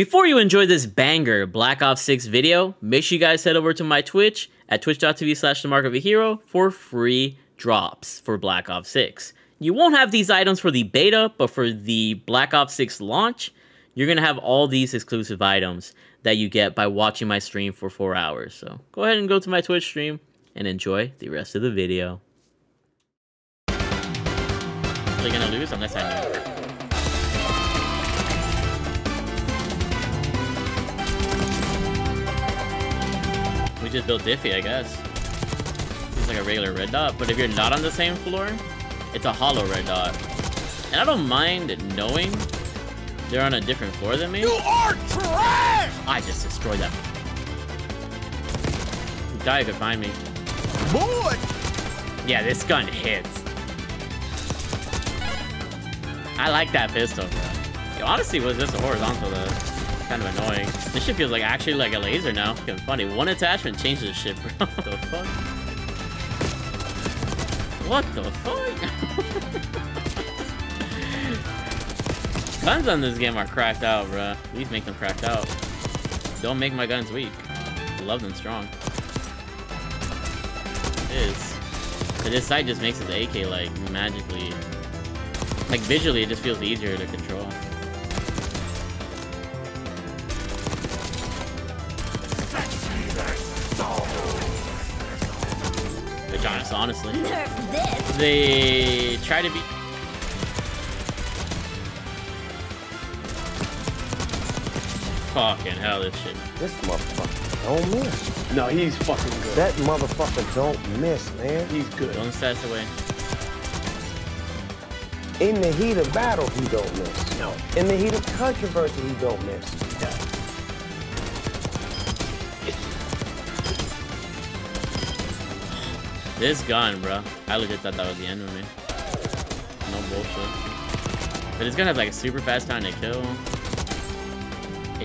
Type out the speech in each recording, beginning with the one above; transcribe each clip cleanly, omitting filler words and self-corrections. Before you enjoy this banger Black Ops 6 video, make sure you guys head over to my Twitch at twitch.tv/themarkofahero for free drops for Black Ops 6. You won't have these items for the beta, but for the Black Ops 6 launch, you're going to have all these exclusive items that you get by watching my stream for 4 hours. So go ahead and go to my Twitch stream and enjoy the rest of the video. They're going to lose unless I know. We just built Diffie, I guess. It's like a regular red dot, but if you're not on the same floor, it's a hollow red dot. And I don't mind knowing they're on a different floor than me. You are trash! I just destroyed that. The guy could find me. Boy! Yeah, this gun hits. I like that pistol, bro. Yo, honestly, was this a horizontal, though? Kind of annoying. This shit feels like actually like a laser now. It's kinda funny. One attachment changes the shit, bro. What the fuck? What the fuck? Guns on this game are cracked out, bruh. Please make them cracked out. Don't make my guns weak. Love them strong. It is. So this sight just makes his AK, like, magically... Like, visually, it just feels easier to control. Honestly, they try to be. Fucking hell, this shit. This motherfucker don't miss. No, he's fucking good. That motherfucker don't miss, man. He's good. Don't stats away. In the heat of battle, he don't miss. No. In the heat of controversy, he don't miss. No. This gun, bro. I legit thought that was the end of me. No bullshit. But it's gonna have like a super fast time to kill.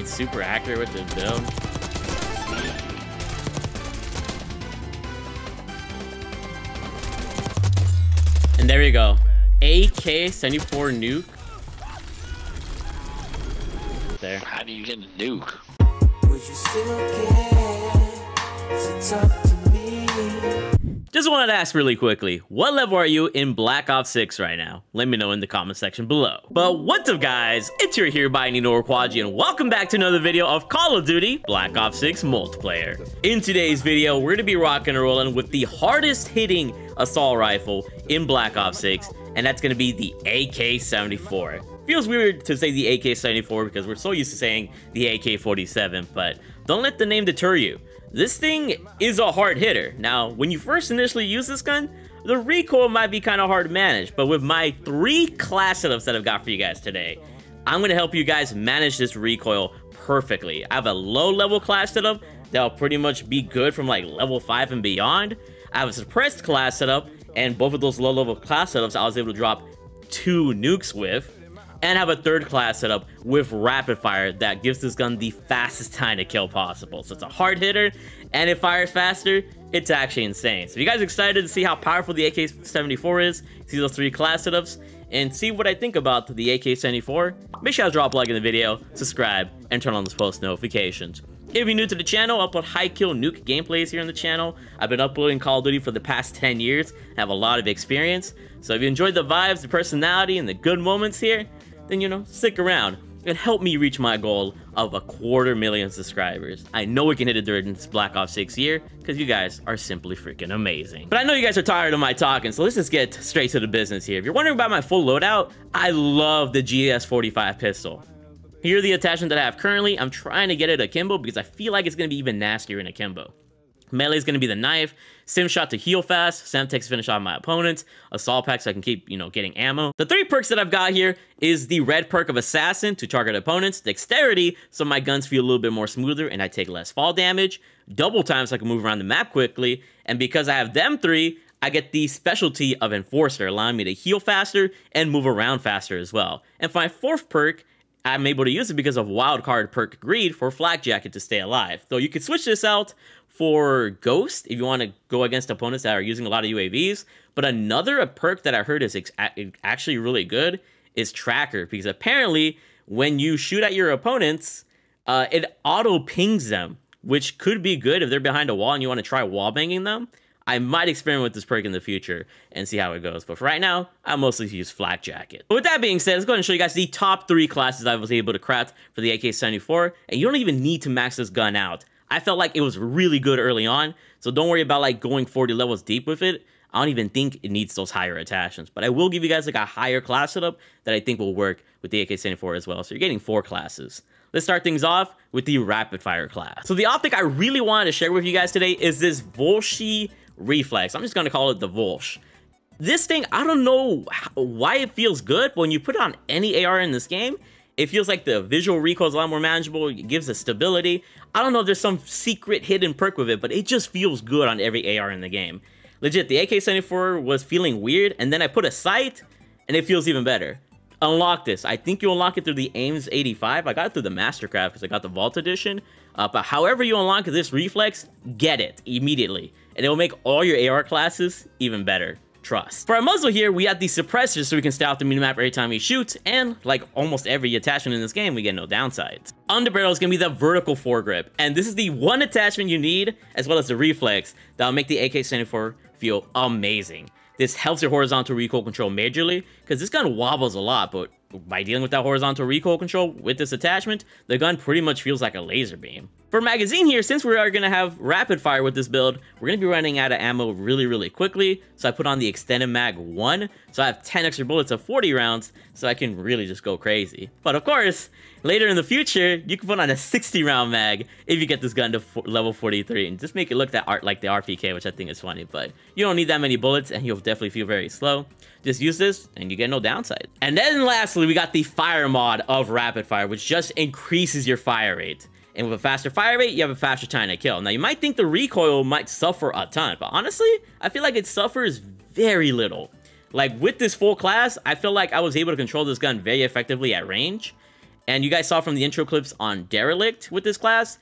It's super accurate with this build. And there you go. AK74 nuke. There. How do you get a nuke? Would you still care to talk? Just wanted to ask really quickly, what level are you in Black Ops 6 right now? Let me know in the comment section below. But what's up, guys? It's your hereby Nino Rokwaji, and welcome back to another video of Call of Duty Black Ops 6 multiplayer. In today's video, we're gonna be rocking and rolling with the hardest hitting assault rifle in Black Ops 6, and that's gonna be the AK-74. Feels weird to say the AK-74 because we're so used to saying the AK-47, but don't let the name deter you. This thing is a hard hitter. Now, when you first initially use this gun, the recoil might be kind of hard to manage, but with my 3 class setups that I've got for you guys today, I'm gonna help you guys manage this recoil perfectly. I have a low level class setup that'll pretty much be good from like level 5 and beyond. I have a suppressed class setup, and both of those low level class setups I was able to drop 2 nukes with, and I have a 3rd class setup with rapid fire that gives this gun the fastest time to kill possible. So it's a hard hitter and it fires faster. It's actually insane. So if you guys are excited to see how powerful the AK-74 is, see those 3 class setups and see what I think about the AK-74, make sure you drop a like in the video, subscribe, and turn on those post notifications. If you're new to the channel, I upload high kill nuke gameplays here on the channel. I've been uploading Call of Duty for the past 10 years. I have a lot of experience. So if you enjoyed the vibes, the personality, and the good moments here, then, you know, stick around and help me reach my goal of 250,000 subscribers. I know we can hit it during this Black Ops 6 year because you guys are simply freaking amazing. But I know you guys are tired of my talking, so let's just get straight to the business here. If you're wondering about my full loadout, I love the GS45 pistol. Here's the attachment that I have currently. I'm trying to get it akimbo because I feel like it's going to be even nastier in akimbo. Melee is going to be the knife, sim shot to heal fast, Semtex to finish off my opponents, assault pack so I can keep, you know, getting ammo. The 3 perks that I've got here is the red perk of assassin to target opponents, dexterity so my guns feel a little bit more smoother and I take less fall damage, double time so I can move around the map quickly, and because I have them 3, I get the specialty of enforcer, allowing me to heal faster and move around faster as well. And for my 4th perk, I'm able to use it because of wildcard perk greed for flak jacket to stay alive. So you could switch this out for Ghost if you want to go against opponents that are using a lot of UAVs. But another perk that I heard is actually really good is Tracker, because apparently when you shoot at your opponents, it auto pings them, which could be good if they're behind a wall and you want to try wall banging them. I might experiment with this perk in the future and see how it goes. But for right now, I mostly use Flak Jacket. But with that being said, let's go ahead and show you guys the top 3 classes I was able to craft for the AK-74. And you don't even need to max this gun out. I felt like it was really good early on. So don't worry about like going 40 levels deep with it. I don't even think it needs those higher attachments. But I will give you guys like a higher class setup that I think will work with the AK-74 as well. So you're getting 4 classes. Let's start things off with the rapid fire class. So the optic I really wanted to share with you guys today is this Volshi Reflex. I'm just going to call it the Volsh. This thing, I don't know why it feels good, but when you put it on any AR in this game, it feels like the visual recoil is a lot more manageable. It gives us stability. I don't know if there's some secret hidden perk with it, but it just feels good on every AR in the game. Legit, the AK-74 was feeling weird, and then I put a sight, and it feels even better. Unlock this. I think you unlock it through the Ames 85. I got it through the Mastercraft because I got the Vault Edition. But however you unlock this reflex, get it immediately. And it will make all your AR classes even better. Trust. For our muzzle here, we have the suppressors so we can stay off the minimap every time we shoot. And like almost every attachment in this game, we get no downsides. Underbarrel is going to be the vertical foregrip. And this is the one attachment you need, as well as the reflex, that will make the AK-74 feel amazing. This helps your horizontal recoil control majorly, because this gun wobbles a lot, but by dealing with that horizontal recoil control with this attachment, the gun pretty much feels like a laser beam. For magazine here, since we are going to have rapid fire with this build, we're going to be running out of ammo really quickly, so I put on the extended mag 1, so I have 10 extra bullets of 40 rounds, so I can really just go crazy. But of course, later in the future, you can put on a 60 round mag if you get this gun to level 43 and just make it look that art like the RPK, which I think is funny, but you don't need that many bullets and you'll definitely feel very slow. Just use this and you get no downside. And then lastly, we got the fire mod of rapid fire, which just increases your fire rate. And with a faster fire rate, you have a faster time to kill. Now, you might think the recoil might suffer a ton, but honestly, I feel like it suffers very little. Like with this full class, I feel like I was able to control this gun very effectively at range. And you guys saw from the intro clips on Derelict with this class,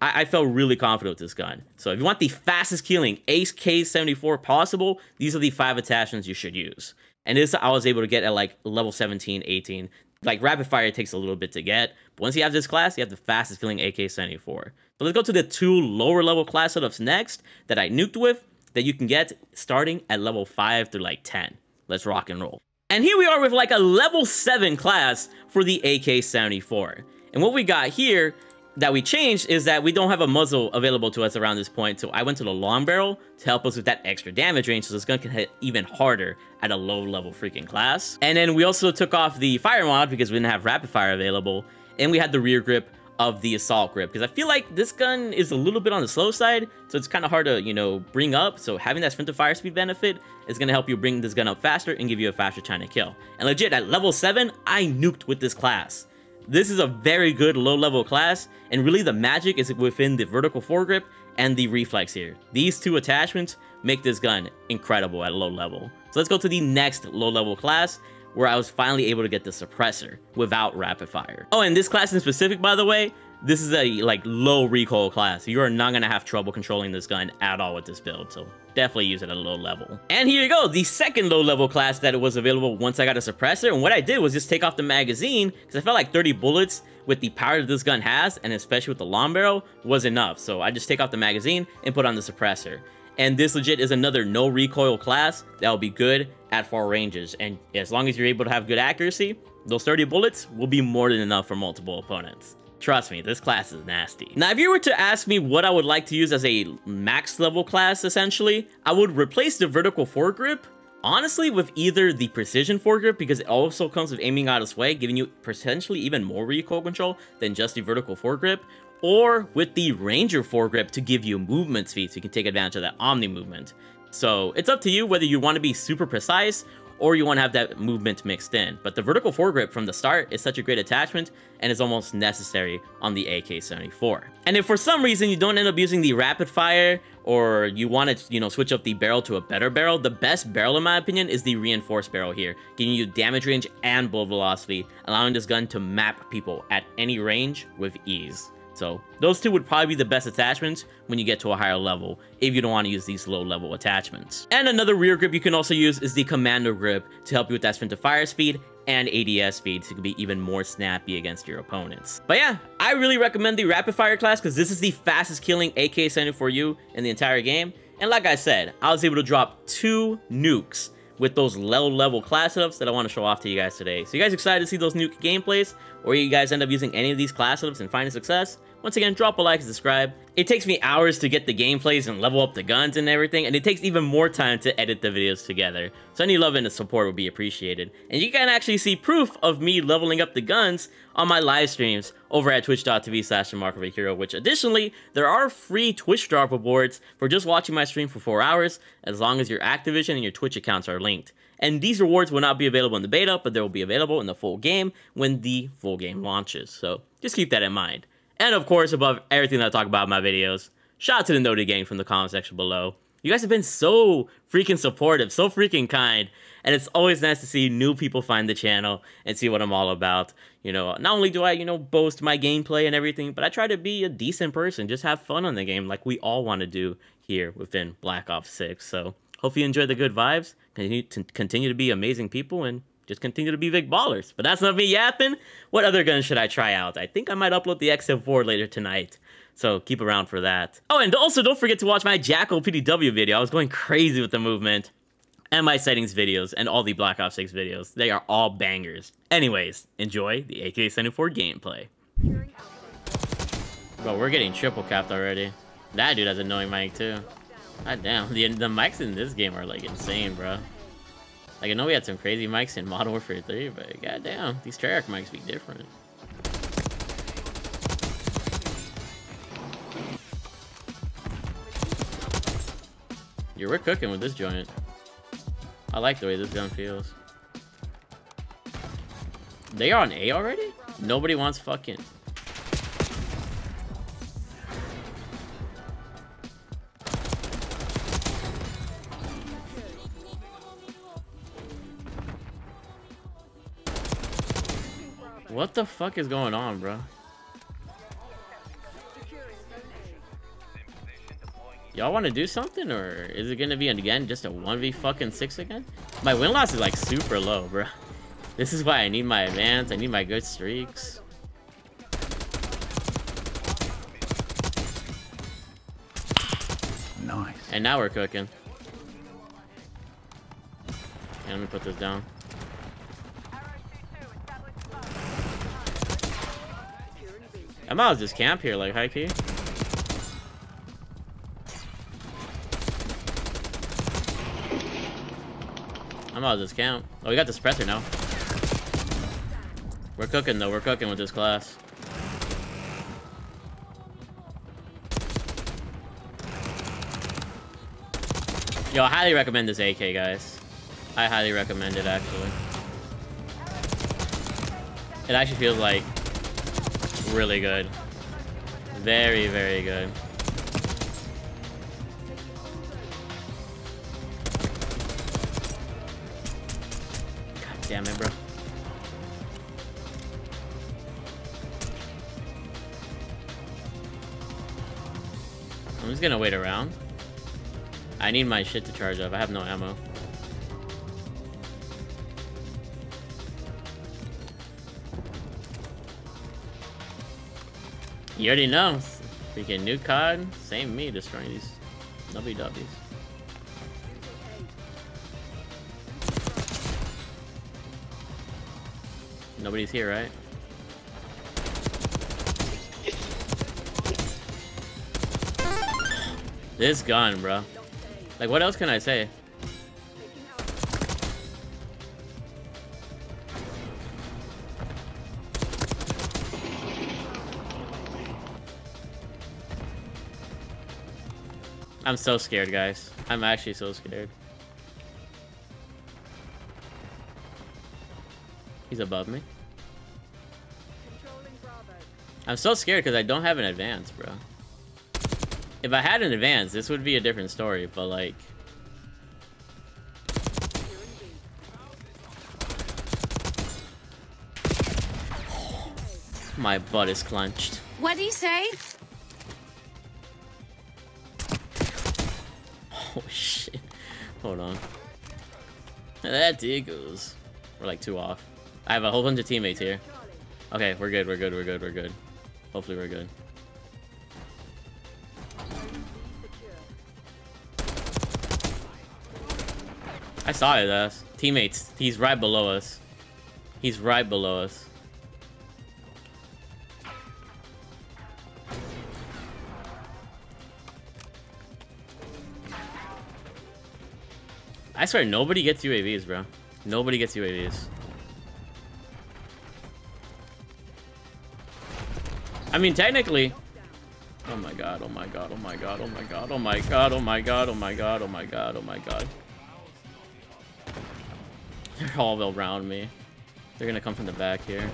I felt really confident with this gun. So if you want the fastest killing AK-74 possible, these are the 5 attachments you should use. And this I was able to get at like level 17, 18. Like rapid fire takes a little bit to get. But once you have this class, you have the fastest killing AK-74. So let's go to the 2 lower level class setups next that I nuked with that you can get starting at level 5 through like 10. Let's rock and roll. And here we are with like a level 7 class for the AK-74. And what we got here that we changed is that we don't have a muzzle available to us around this point, so I went to the long barrel to help us with that extra damage range so this gun can hit even harder at a low level freaking class. And then we also took off the fire mod because we didn't have rapid fire available, and we had the rear grip of the assault grip because I feel like this gun is a little bit on the slow side, so it's kind of hard to, you know, bring up. So having that sprint to fire speed benefit is going to help you bring this gun up faster and give you a faster time to kill. And legit, at level 7, I nuked with this class. This is a very good low-level class, and really the magic is within the vertical foregrip and the reflex here. These 2 attachments make this gun incredible at low level. So let's go to the next low-level class, where I was finally able to get the suppressor without rapid fire. Oh, and this class in specific, by the way, this is a like low recoil class. You are not going to have trouble controlling this gun at all with this build, so definitely use it at a low level. And here you go, the second low level class that it was available once I got a suppressor. And what I did was just take off the magazine because I felt like 30 bullets with the power that this gun has, and especially with the long barrel, was enough. So I just take off the magazine and put on the suppressor. And this legit is another no recoil class that will be good at far ranges. And as long as you're able to have good accuracy, those 30 bullets will be more than enough for multiple opponents. Trust me, this class is nasty. Now, if you were to ask me what I would like to use as a max level class, essentially, I would replace the vertical foregrip, honestly, with either the precision foregrip, because it also comes with aiming out of sway, giving you potentially even more recoil control than just the vertical foregrip, or with the ranger foregrip to give you movement speed so you can take advantage of that omni movement. So it's up to you whether you want to be super precise or you want to have that movement mixed in. But the vertical foregrip from the start is such a great attachment and is almost necessary on the AK-74. And if for some reason you don't end up using the rapid fire or you want to, you know, switch up the barrel to a better barrel, the best barrel in my opinion is the reinforced barrel here, giving you damage range and blow velocity, allowing this gun to map people at any range with ease. So those 2 would probably be the best attachments when you get to a higher level if you don't want to use these low level attachments. And another rear grip you can also use is the commando grip to help you with that sprint to fire speed and ADS feed, so you can be even more snappy against your opponents. But yeah, I really recommend the Rapid Fire class because this is the fastest killing AK-74U in the entire game. And like I said, I was able to drop 2 nukes with those low-level class setups that I want to show off to you guys today. So you guys excited to see those nuke gameplays, or you guys end up using any of these class setups and finding success? Once again, drop a like and subscribe. It takes me hours to get the gameplays and level up the guns and everything, and it takes even more time to edit the videos together. So any love and support would be appreciated. And you can actually see proof of me leveling up the guns on my live streams over at twitch.tv/themarkofahero, which additionally, there are free Twitch drop rewards for just watching my stream for 4 hours, as long as your Activision and your Twitch accounts are linked. And these rewards will not be available in the beta, but they will be available in the full game when the full game launches. So just keep that in mind. And of course, above everything that I talk about in my videos, shout out to the Noted Gang from the comment section below. You guys have been so freaking supportive, so freaking kind, and it's always nice to see new people find the channel and see what I'm all about. You know, not only do I, you know, boast my gameplay and everything, but I try to be a decent person, just have fun on the game like we all want to do here within Black Ops 6. So, hope you enjoy the good vibes, continue to be amazing people, and just continue to be big ballers. But that's not me yapping. What other guns should I try out? I think I might upload the XM4 later tonight, so keep around for that. Oh, and also don't forget to watch my Jackal PDW video. I was going crazy with the movement, and my settings videos, and all the Black Ops 6 videos. They are all bangers. Anyways, enjoy the AK-74 gameplay. Bro, we're getting triple capped already. That dude has an annoying mic too. God damn, the mics in this game are like insane, bro. Like, I know we had some crazy mics in Modern Warfare 3, but goddamn, these Treyarch mics be different. Yeah, we're cooking with this joint. I like the way this gun feels. They are on A already? Nobody wants fucking... What the fuck is going on, bro? Y'all want to do something, or is it gonna be again just a 1v6 again? My win loss is like super low, bro. This is why I need my advance. I need my good streaks. Nice. And now we're cooking. Yeah, let me put this down. I might as well just camp here, like, high key. I might as well just camp. Oh, we got the suppressor now. We're cooking, though. We're cooking with this class. Yo, I highly recommend this AK, guys. I highly recommend it, actually. It actually feels like... really good. Very, very good. God damn it, bro. I'm just gonna wait around. I need my shit to charge up. I have no ammo. You already know. Freaking new COD. Same me destroying these WWs. Nobody's here, right? This gun, bro. Like, what else can I say? I'm so scared, guys. I'm actually so scared. He's above me. I'm so scared because I don't have an advance, bro. If I had an advance, this would be a different story, but like... my butt is clenched. What do you say? Oh shit. Hold on. That tickles. We're like 2 off. I have a whole bunch of teammates here. Okay, we're good, we're good, we're good, we're good. Hopefully we're good. I saw his ass. Teammates, he's right below us. He's right below us. I swear, nobody gets UAVs, bro. Nobody gets UAVs. I mean, technically... Oh my god, oh my god, oh my god, oh my god, oh my god, oh my god, oh my god, oh my god, oh my god. They're all around me. They're gonna come from the back here.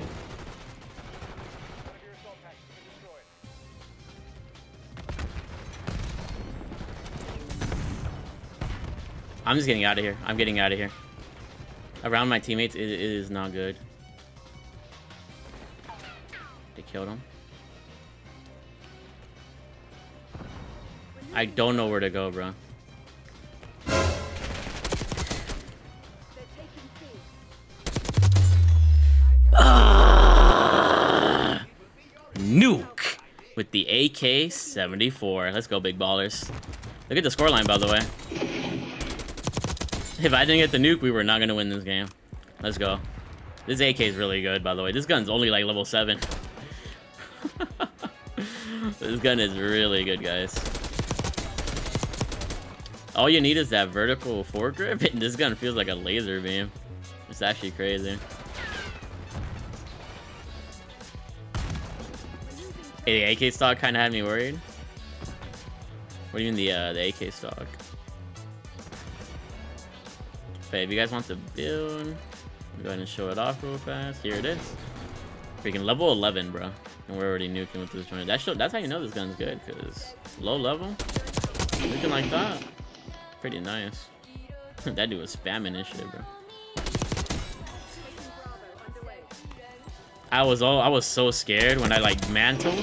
I'm just getting out of here. I'm getting out of here. Around my teammates, it is not good. They killed him. I don't know where to go, bro. Nuke with the AK-74. Let's go, big ballers. Look at the scoreline, by the way. If I didn't get the nuke, we were not going to win this game. Let's go. This AK is really good, by the way. This gun's only like level 7. This gun is really good, guys. All you need is that vertical foregrip, and this gun feels like a laser beam. It's actually crazy. Hey, the AK stock kind of had me worried. What do you mean the AK stock? But if you guys want to build, go ahead and show it off real fast. Here it is. Freaking level 11, bro. And we're already nuking with this joint. That's how you know this gun's good, because low level, looking like that. Pretty nice. That dude was spamming this shit, bro. I was so scared when I like mantled.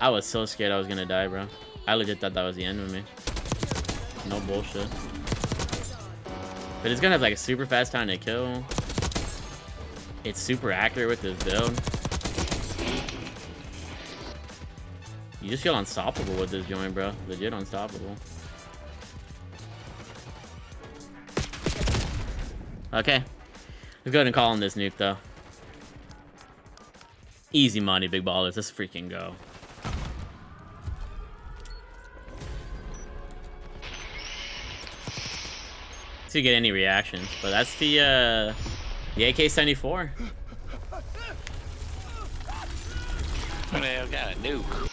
I was so scared I was gonna die, bro. I legit thought that was the end of me. No bullshit. But it's gonna have like a super fast time to kill. It's super accurate with this build. You just feel unstoppable with this joint, bro. Legit unstoppable. Okay. Let's go ahead and call on this nuke, though. Easy money, big ballers. Let's freaking go. To get any reactions, but that's the AK-74. I got a nuke.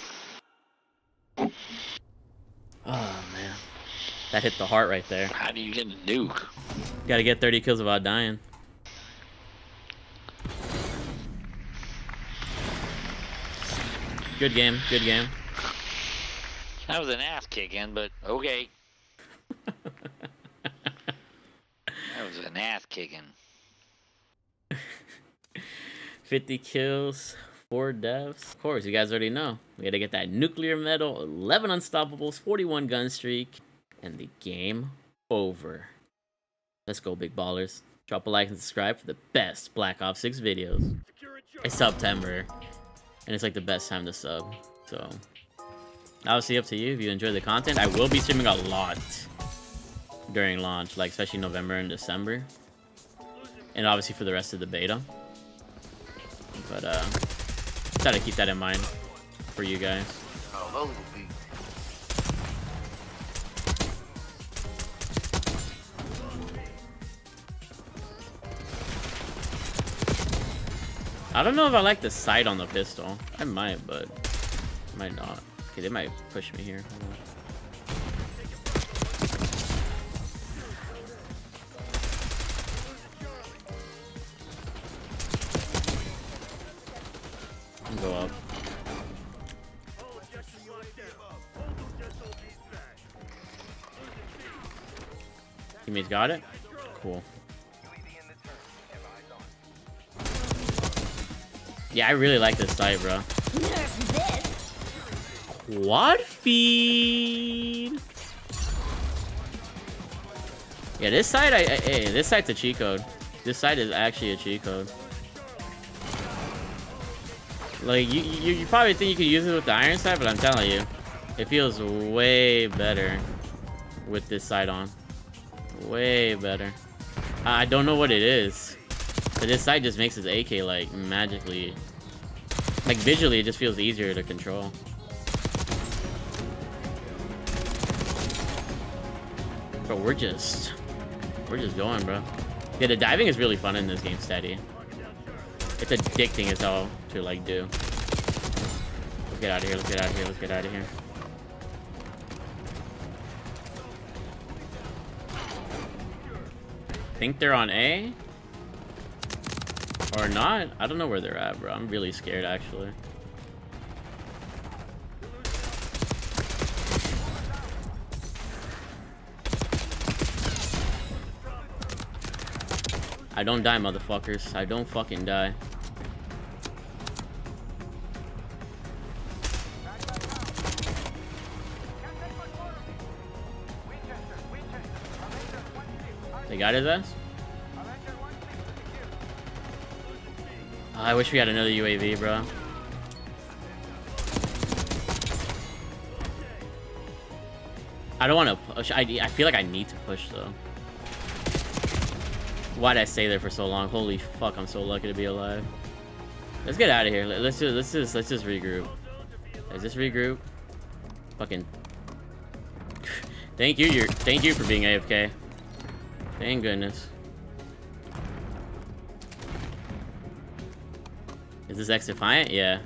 Oh man, that hit the heart right there. How do you get a nuke? Got to get 30 kills without dying. Good game, good game. That was an ass kicking, but okay. That was an ass kicking. 50 kills, 4 deaths. Of course, you guys already know. We gotta get that nuclear medal, 11 unstoppables, 41 gun streak, and the game over. Let's go, big ballers. Drop a like and subscribe for the best Black Ops 6 videos. It's September, and it's like the best time to sub. So, obviously up to you if you enjoy the content. I will be streaming a lot during launch, like especially November and December, and obviously for the rest of the beta, but try to keep that in mind for you guys. Oh, I don't know if I like the sight on the pistol. I might, but I might not. Okay, they might push me here. Hold on. Go up. Teammates got it? Cool. Yeah, I really like this site, bro. Quad feed. Yeah, this site, hey, this site's a cheat code. This site is actually a cheat code. Like, you probably think you could use it with the iron sight, but I'm telling you, it feels way better with this sight on. Way better. I don't know what it is, but this sight just makes his AK, like, magically... Like, visually, it just feels easier to control. But we're just going, bro. Yeah, the diving is really fun in this game, Steady. It's addicting as all to, like, do. Let's get out of here, let's get out of here, let's get out of here. Think they're on A? Or not? I don't know where they're at, bro. I'm really scared, actually. I don't die, motherfuckers. I don't fucking die. They got his ass? I wish we had another UAV, bro. I don't want to push. I feel like I need to push, though. Why'd I stay there for so long? Holy fuck, I'm so lucky to be alive. Let's get out of here. Let's just regroup. Let's just regroup. Fucking thank you for being AFK. Thank goodness. Is this X Defiant? Yeah.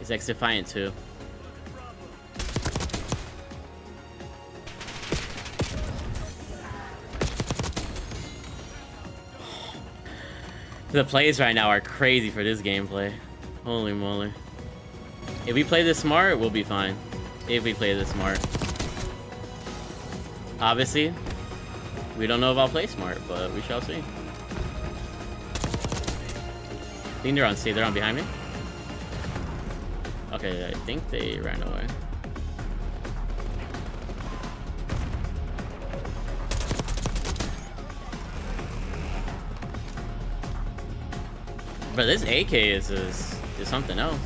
It's X Defiant too. The plays right now are crazy for this gameplay. Holy moly. If we play this smart, we'll be fine. If we play this smart. Obviously, we don't know if I'll play smart, but we shall see. I think they're on C. They're on behind me. Okay, I think they ran away. But this AK is something else.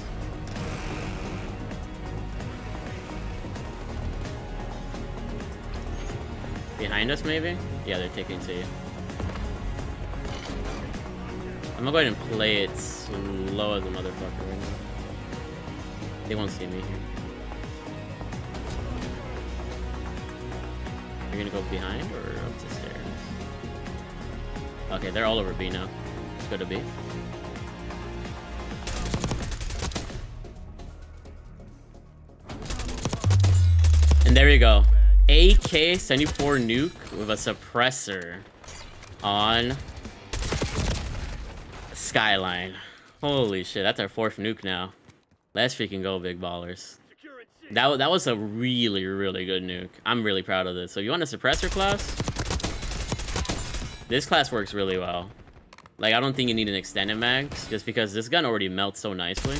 Behind us, maybe? Yeah, they're taking C. I'm gonna go ahead and play it slow as a motherfucker right now. They won't see me here. You're gonna go behind or up the stairs? Okay, they're all over B now. Let's go to B. And there you go. AK74 nuke with a suppressor on Skyline. Holy shit, that's our fourth nuke now. Let's freaking go, big ballers. That was a really, really good nuke. I'm really proud of this. So if you want a suppressor class, this class works really well. Like, I don't think you need an extended mag, just because this gun already melts so nicely.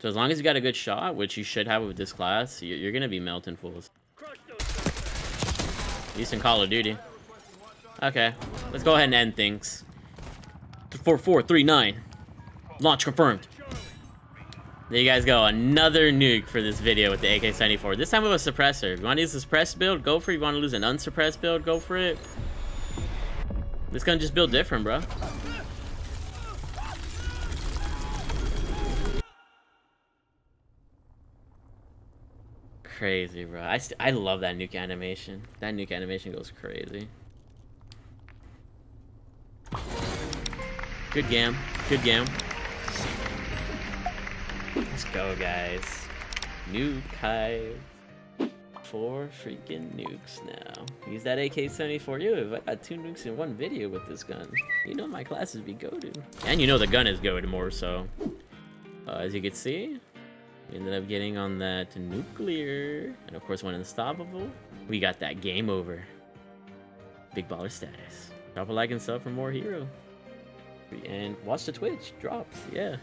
So as long as you got a good shot, which you should have with this class, you're going to be melting fools. At least in Call of Duty. Okay, let's go ahead and end things. 4439. Launch confirmed. There you guys go. Another nuke for this video with the AK-74. This time with a suppressor. If you want to use a suppressed build, go for it. If you want to lose an unsuppressed build, go for it. This gun just build different, bro. Crazy, bro. I love that nuke animation. That nuke animation goes crazy. Good game. Good game. Let's go, guys. Nuke hive. 4 freaking nukes now. Use that AK-74. Yo, I got 2 nukes in one video with this gun. You know my classes be goated. And you know the gun is goated more, so. As you can see, we ended up getting on that nuclear, and of course one unstoppable. We got that game over. Big baller status. Drop a like and sub for more hero. And watch the Twitch drops. Yeah.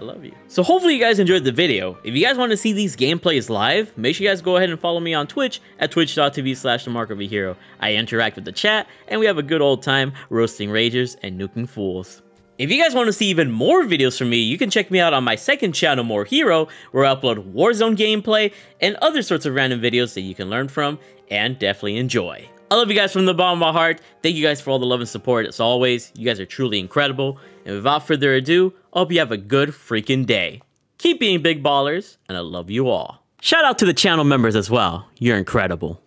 I love you. So hopefully you guys enjoyed the video. If you guys want to see these gameplays live, make sure you guys go ahead and follow me on Twitch at twitch.tv/themarkofahero. I interact with the chat, and we have a good old time roasting ragers and nuking fools. If you guys want to see even more videos from me, you can check me out on my second channel, More Hero, where I upload Warzone gameplay and other sorts of random videos that you can learn from and definitely enjoy. I love you guys from the bottom of my heart. Thank you guys for all the love and support. As always, you guys are truly incredible. And without further ado, I hope you have a good freaking day. Keep being big ballers, and I love you all. Shout out to the channel members as well. You're incredible.